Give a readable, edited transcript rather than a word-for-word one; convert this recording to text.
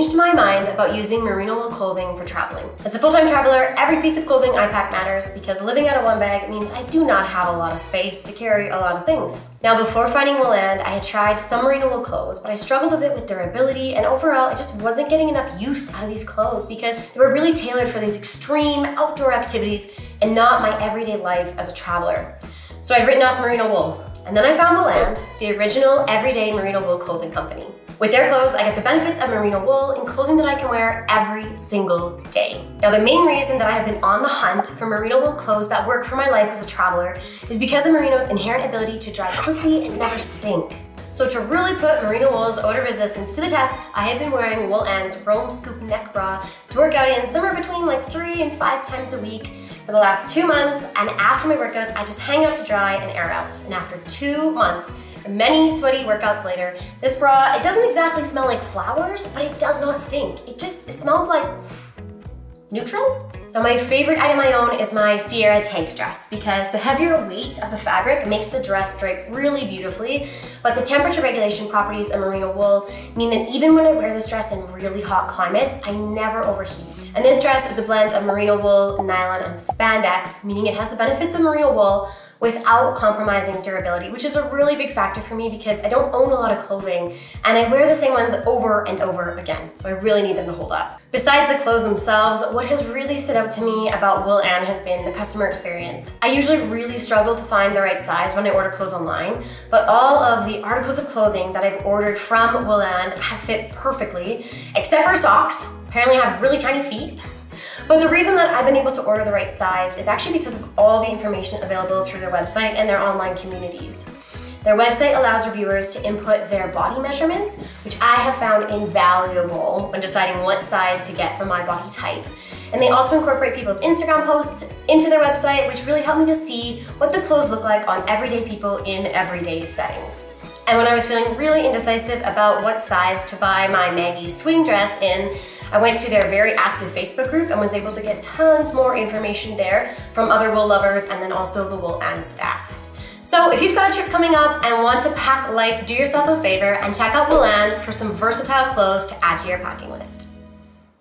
changed my mind about using merino wool clothing for traveling. As a full-time traveler, every piece of clothing I pack matters because living out of one bag means I do not have a lot of space to carry a lot of things. Now, before finding wool&, I had tried some merino wool clothes, but I struggled a bit with durability, and overall I just wasn't getting enough use out of these clothes because they were really tailored for these extreme outdoor activities and not my everyday life as a traveler. So I'd written off merino wool. And then I found wool&, the original everyday merino wool clothing company. With their clothes, I get the benefits of merino wool and clothing that I can wear every single day. Now, the main reason that I have been on the hunt for merino wool clothes that work for my life as a traveler is because of merino's inherent ability to dry quickly and never stink. So to really put merino wool's odor resistance to the test, I have been wearing wool&'s Rome Scoop neck bra to work out in somewhere between like 3 and 5 times a week for the last 2 months, and after my workouts, I just hang out to dry and air out. And after 2 months, many sweaty workouts later, this bra, it doesn't exactly smell like flowers, but it does not stink. It smells like neutral. Now, my favorite item I own is my Sierra tank dress because the heavier weight of the fabric makes the dress drape really beautifully, but the temperature regulation properties of merino wool mean that even when I wear this dress in really hot climates, I never overheat. And this dress is a blend of merino wool, nylon, and spandex, meaning it has the benefits of merino wool without compromising durability, which is a really big factor for me because I don't own a lot of clothing and I wear the same ones over and over again, so I really need them to hold up. Besides the clothes themselves, what has really stood out to me about wool&, has been the customer experience. I usually really struggle to find the right size when I order clothes online, but all of the articles of clothing that I've ordered from wool&, have fit perfectly, except for socks. Apparently I have really tiny feet. But the reason that I've been able to order the right size is actually because of all the information available through their website and their online communities. Their website allows reviewers to input their body measurements, which I have found invaluable when deciding what size to get for my body type. And they also incorporate people's Instagram posts into their website, which really helped me to see what the clothes look like on everyday people in everyday settings. And when I was feeling really indecisive about what size to buy my Maggie Swing Dress in, I went to their very active Facebook group and was able to get tons more information there from other wool lovers and then also the wool&, staff. So if you've got a trip coming up and want to pack light, do yourself a favor and check out wool&, for some versatile clothes to add to your packing list.